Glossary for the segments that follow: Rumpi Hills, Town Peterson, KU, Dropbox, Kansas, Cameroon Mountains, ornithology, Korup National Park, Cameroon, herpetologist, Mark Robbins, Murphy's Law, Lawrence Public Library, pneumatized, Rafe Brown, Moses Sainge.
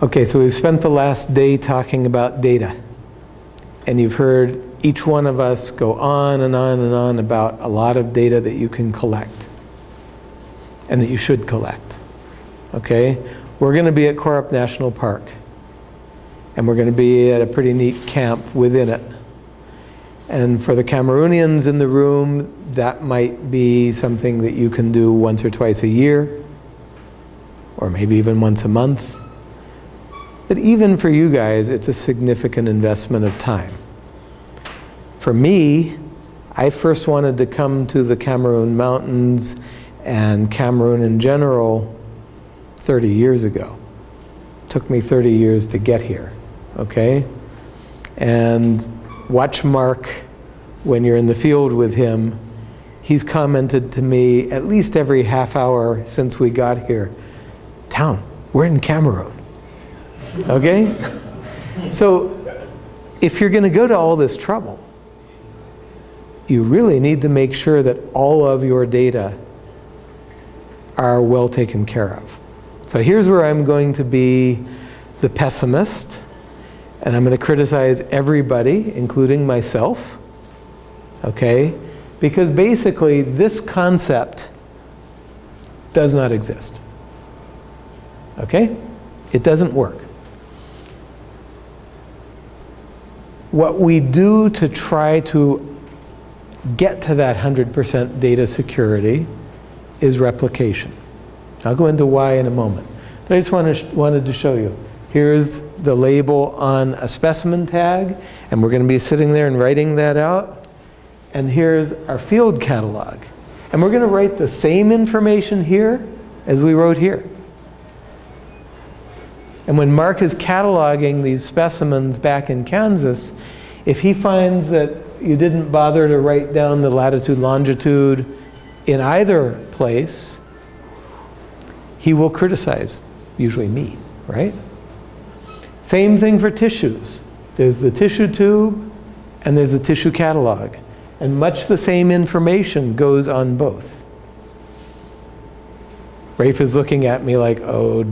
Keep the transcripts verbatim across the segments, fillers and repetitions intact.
Okay, so we've spent the last day talking about data. And you've heard each one of us go on and on and on about a lot of data that you can collect and that you should collect, okay? We're gonna be at Korup National Park, and we're gonna be at a pretty neat camp within it. And for the Cameroonians in the room, that might be something that you can do once or twice a year, or maybe even once a month. But even for you guys, it's a significant investment of time. For me, I first wanted to come to the Cameroon Mountains and Cameroon in general thirty years ago. It took me thirty years to get here, okay? And watch Mark when you're in the field with him. He's commented to me at least every half hour since we got here, "Town, we're in Cameroon." Okay? So if you're going to go to all this trouble, you really need to make sure that all of your data are well taken care of. So here's where I'm going to be the pessimist, and I'm going to criticize everybody, including myself, okay? Because basically this concept does not exist, okay? It doesn't work. What we do to try to get to that one hundred percent data security is replication. I'll go into why in a moment. But I just wanted to, wanted to show you. Here's the label on a specimen tag, and we're going to be sitting there and writing that out. And here's our field catalog. And we're going to write the same information here as we wrote here. And when Mark is cataloging these specimens back in Kansas, if he finds that you didn't bother to write down the latitude, longitude in either place, he will criticize, usually me, right? Same thing for tissues. There's the tissue tube and there's the tissue catalog. And much the same information goes on both. Rafe is looking at me like, oh,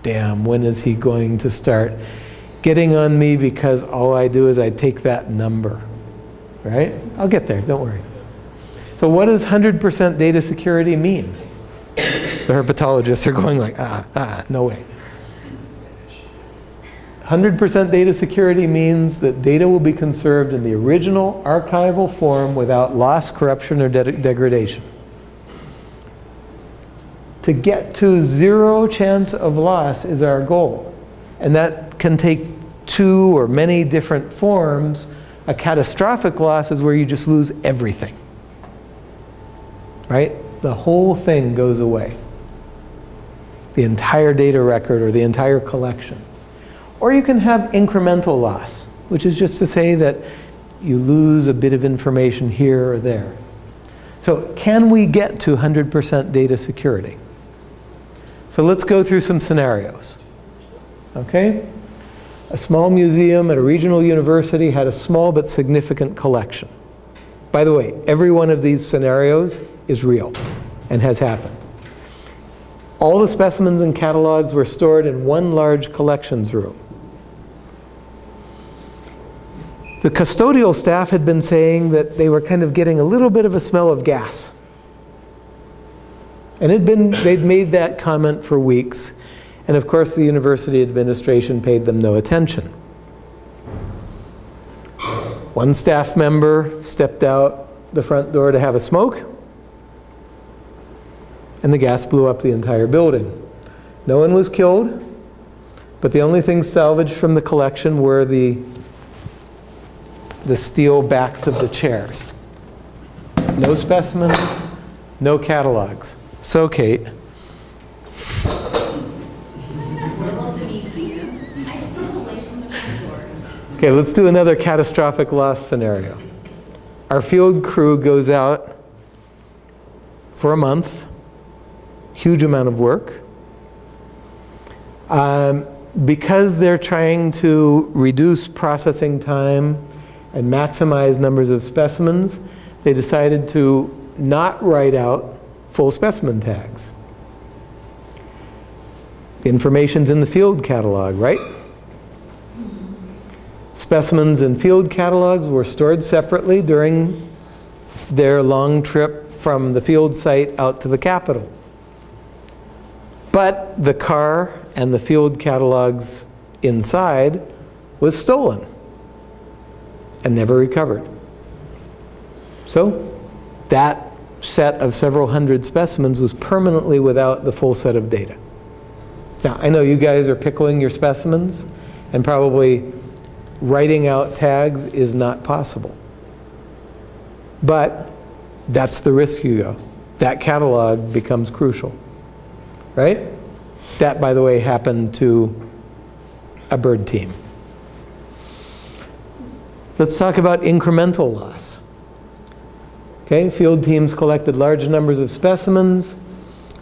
damn, when is he going to start getting on me because all I do is I take that number, right? I'll get there, don't worry. So what does one hundred percent data security mean? The herpetologists are going like, ah, ah, no way. one hundred percent data security means that data will be conserved in the original archival form without loss, corruption, or de- degradation. To get to zero chance of loss is our goal. And that can take two or many different forms. A catastrophic loss is where you just lose everything, right? The whole thing goes away. The entire data record or the entire collection. Or you can have incremental loss, which is just to say that you lose a bit of information here or there. So can we get to one hundred percent data security? So let's go through some scenarios, okay? A small museum at a regional university had a small but significant collection. By the way, every one of these scenarios is real and has happened. All the specimens and catalogs were stored in one large collections room. The custodial staff had been saying that they were kind of getting a little bit of a smell of gas. And it'd been, they'd made that comment for weeks, and of course the university administration paid them no attention. One staff member stepped out the front door to have a smoke, and the gas blew up the entire building. No one was killed, but the only things salvaged from the collection were the the steel backs of the chairs. No specimens, no catalogs. So, Kate. Okay, let's do another catastrophic loss scenario. Our field crew goes out for a month, huge amount of work. Um, because they're trying to reduce processing time and maximize numbers of specimens, they decided to not write out full specimen tags. The information's in the field catalog, right? Specimens and field catalogs were stored separately during their long trip from the field site out to the capital. But the car and the field catalogs inside was stolen and never recovered. So that set of several hundred specimens was permanently without the full set of data. Now, I know you guys are pickling your specimens, and probably writing out tags is not possible. But that's the risk you go. That catalog becomes crucial, right? That, by the way, happened to a bird team. Let's talk about incremental loss. Okay, field teams collected large numbers of specimens.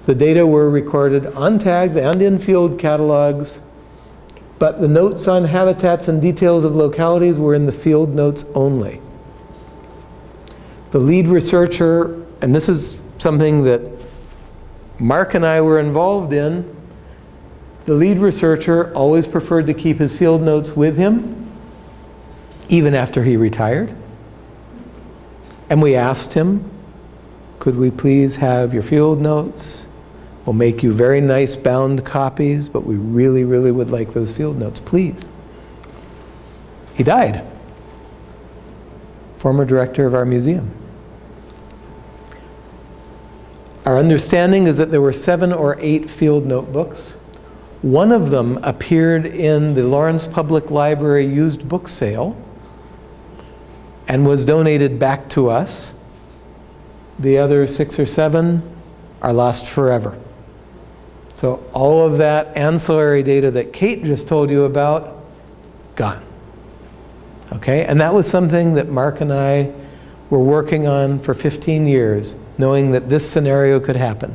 The data were recorded on tags and in field catalogs, but the notes on habitats and details of localities were in the field notes only. The lead researcher, and this is something that Mark and I were involved in, the lead researcher always preferred to keep his field notes with him, even after he retired. And we asked him, could we please have your field notes? We'll make you very nice bound copies, but we really, really would like those field notes, please. He died. Former director of our museum. Our understanding is that there were seven or eight field notebooks. One of them appeared in the Lawrence Public Library used book sale and was donated back to us. The other six or seven are lost forever. So all of that ancillary data that Kate just told you about, gone. Okay, and that was something that Mark and I were working on for fifteen years, knowing that this scenario could happen.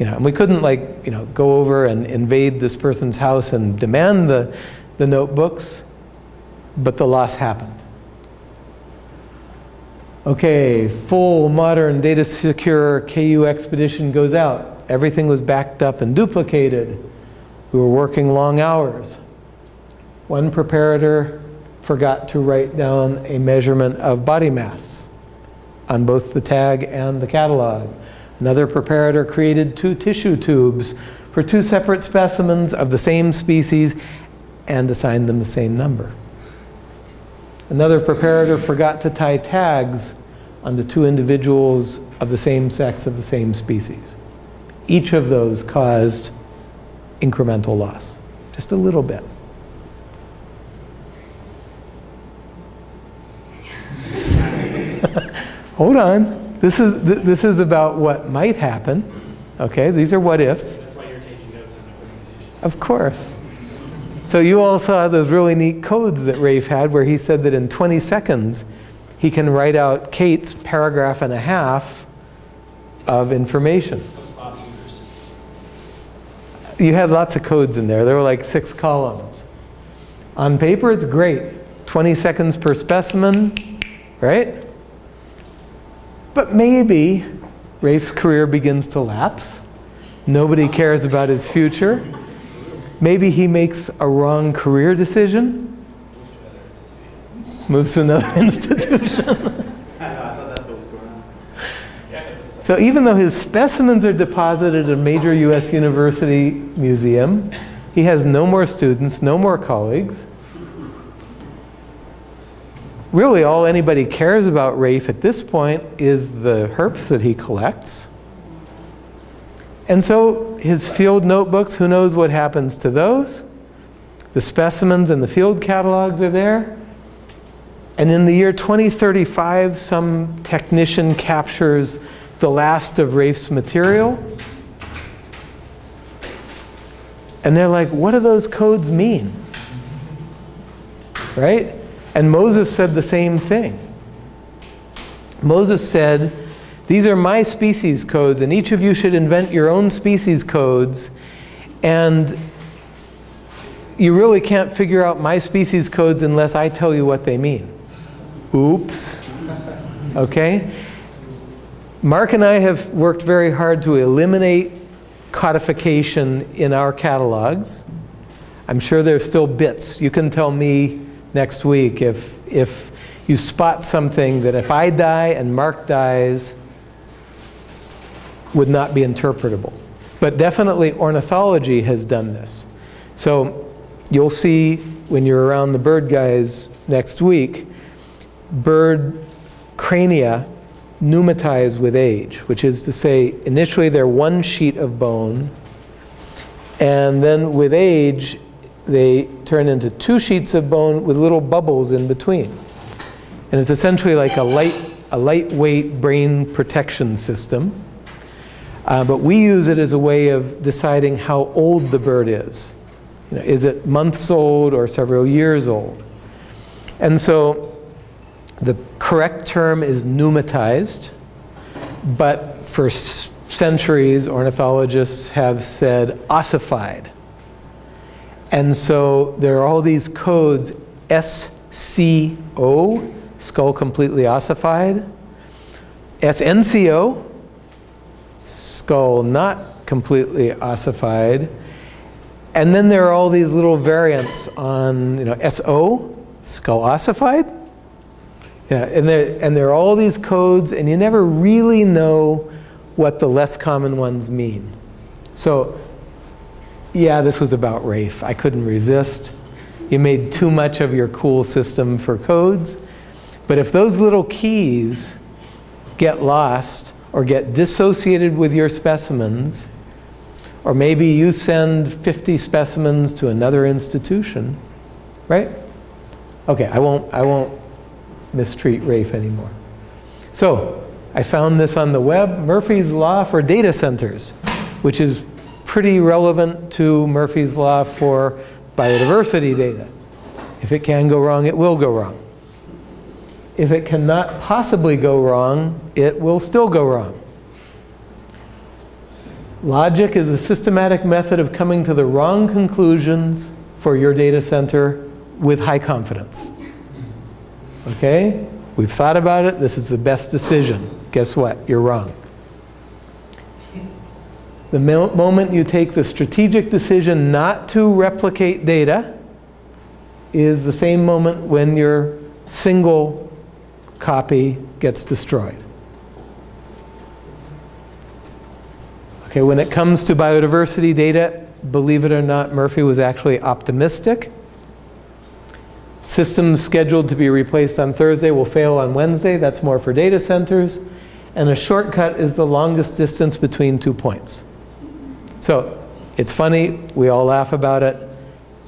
You know, and we couldn't like, you know, go over and invade this person's house and demand the, the notebooks, but the loss happened. Okay, full modern data secure K U expedition goes out. Everything was backed up and duplicated. We were working long hours. One preparator forgot to write down a measurement of body mass on both the tag and the catalog. Another preparator created two tissue tubes for two separate specimens of the same species and assigned them the same number. Another preparator forgot to tie tags on the two individuals of the same sex of the same species. Each of those caused incremental loss, just a little bit. Hold on, this is, th this is about what might happen, okay? These are what ifs. That's why you're taking notes on the presentation. Of course. So you all saw those really neat codes that Rafe had where he said that in twenty seconds he can write out Kate's paragraph and a half of information. You had lots of codes in there. There were like six columns. On paper, it's great. twenty seconds per specimen, right? But maybe Rafe's career begins to lapse. Nobody cares about his future. Maybe he makes a wrong career decision. Moves to another institution. So even though his specimens are deposited at a major U S university museum, he has no more students, no more colleagues. Really all anybody cares about Rafe at this point is the herps that he collects. And so his field notebooks, who knows what happens to those? The specimens and the field catalogs are there. And in the year twenty thirty-five, some technician captures the last of Rafe's material. And they're like, what do those codes mean? Right? And Moses said the same thing. Moses said, these are my species codes, and each of you should invent your own species codes. And you really can't figure out my species codes unless I tell you what they mean. Oops. Okay? Mark and I have worked very hard to eliminate codification in our catalogs. I'm sure there's still bits. You can tell me next week if, if you spot something that if I die and Mark dies would not be interpretable. But definitely ornithology has done this. So you'll see when you're around the bird guys next week, bird crania pneumatize with age, which is to say initially they're one sheet of bone, and then with age they turn into two sheets of bone with little bubbles in between. And it's essentially like a, light, a lightweight brain protection system. Uh, but we use it as a way of deciding how old the bird is. You know, is it months old or several years old? And so the correct term is pneumatized, but for centuries ornithologists have said ossified. And so there are all these codes, S C O, skull completely ossified, S N C O, skull not completely ossified, and then there are all these little variants on, you know, S O, skull ossified. Yeah, and there, and there are all these codes, and you never really know what the less common ones mean. So, yeah, this was about Rafe. I couldn't resist. You made too much of your cool system for codes. But if those little keys get lost or get dissociated with your specimens, or maybe you send fifty specimens to another institution, right? Okay, I won't, I won't mistreat Rafe anymore. So, I found this on the web, Murphy's Law for data centers, which is pretty relevant to Murphy's Law for biodiversity data. If it can go wrong, it will go wrong. If it cannot possibly go wrong, it will still go wrong. Logic is a systematic method of coming to the wrong conclusions for your data center with high confidence. Okay? We've thought about it. This is the best decision. Guess what? You're wrong. The mo- moment you take the strategic decision not to replicate data is the same moment when your single copy gets destroyed. Okay, when it comes to biodiversity data, believe it or not, Murphy was actually optimistic. Systems scheduled to be replaced on Thursday will fail on Wednesday. That's more for data centers. And a shortcut is the longest distance between two points. So it's funny, we all laugh about it,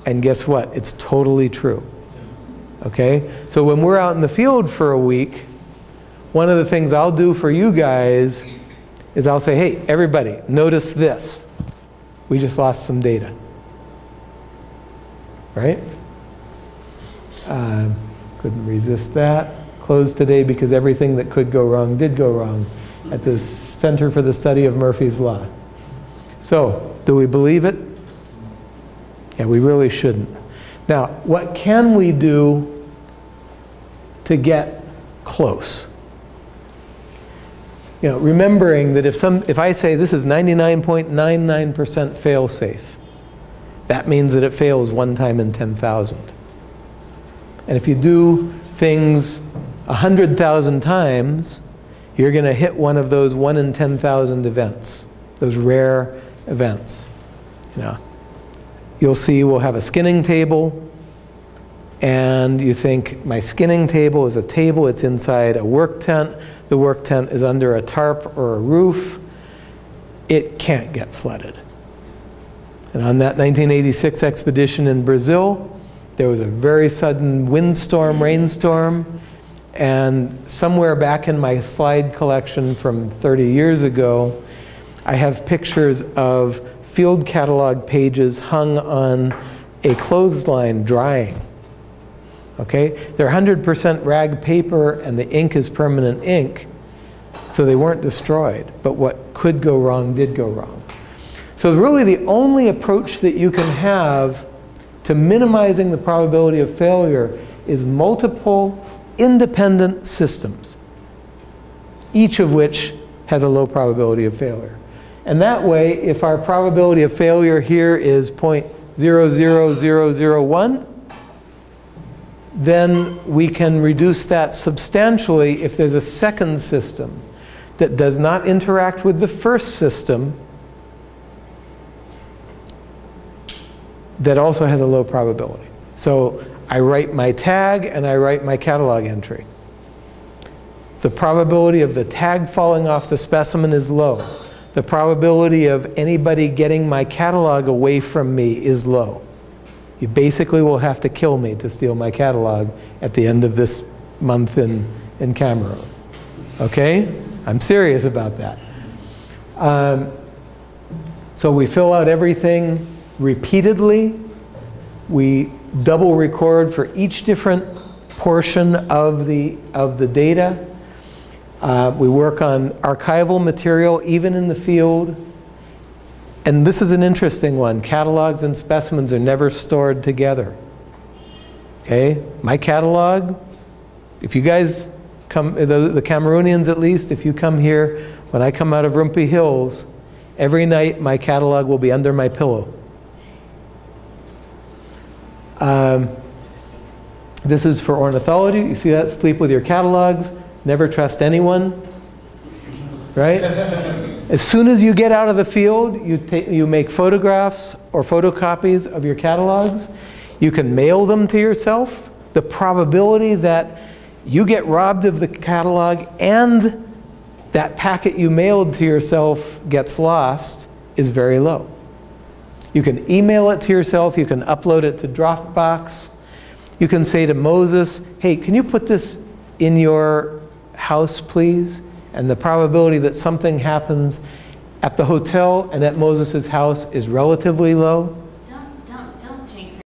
and guess what? It's totally true. Okay? So when we're out in the field for a week, one of the things I'll do for you guys is I'll say, hey, everybody, notice this. We just lost some data. Right? Uh, couldn't resist that. Closed today because everything that could go wrong did go wrong at the Center for the Study of Murphy's Law. So, do we believe it? Yeah, we really shouldn't. Now, what can we do to get close? You know, remembering that if some, if I say this is ninety-nine point nine nine percent fail-safe, that means that it fails one time in ten thousand. And if you do things one hundred thousand times, you're going to hit one of those one in ten thousand events, those rare events. You know, you'll see we'll have a skinning table, and you think, my skinning table is a table, it's inside a work tent, the work tent is under a tarp or a roof, it can't get flooded. And on that nineteen eighty-six expedition in Brazil, there was a very sudden windstorm, rainstorm, and somewhere back in my slide collection from thirty years ago, I have pictures of field catalog pages hung on a clothesline drying. Okay? They're one hundred percent rag paper and the ink is permanent ink, so they weren't destroyed. But what could go wrong did go wrong. So really the only approach that you can have to minimizing the probability of failure is multiple independent systems, each of which has a low probability of failure. And that way, if our probability of failure here is zero point zero zero zero zero one, then we can reduce that substantially if there's a second system that does not interact with the first system that also has a low probability. So I write my tag and I write my catalog entry. The probability of the tag falling off the specimen is low. The probability of anybody getting my catalog away from me is low. You basically will have to kill me to steal my catalog at the end of this month in, in Cameroon. Okay? I'm serious about that. Um, so we fill out everything repeatedly. We double record for each different portion of the, of the data. Uh, we work on archival material even in the field. And this is an interesting one. Catalogs and specimens are never stored together. Okay? My catalog, if you guys come, the, the Cameroonians at least, if you come here, when I come out of Rumpi Hills, every night my catalog will be under my pillow. Um, this is for ornithology. You see that? Sleep with your catalogs. Never trust anyone. Right? As soon as you get out of the field, you, you make photographs or photocopies of your catalogs. You can mail them to yourself. The probability that you get robbed of the catalog and that packet you mailed to yourself gets lost is very low. You can email it to yourself. You can upload it to Dropbox. You can say to Moses, hey, can you put this in your house, please? And the probability that something happens at the hotel and at Moses' house is relatively low.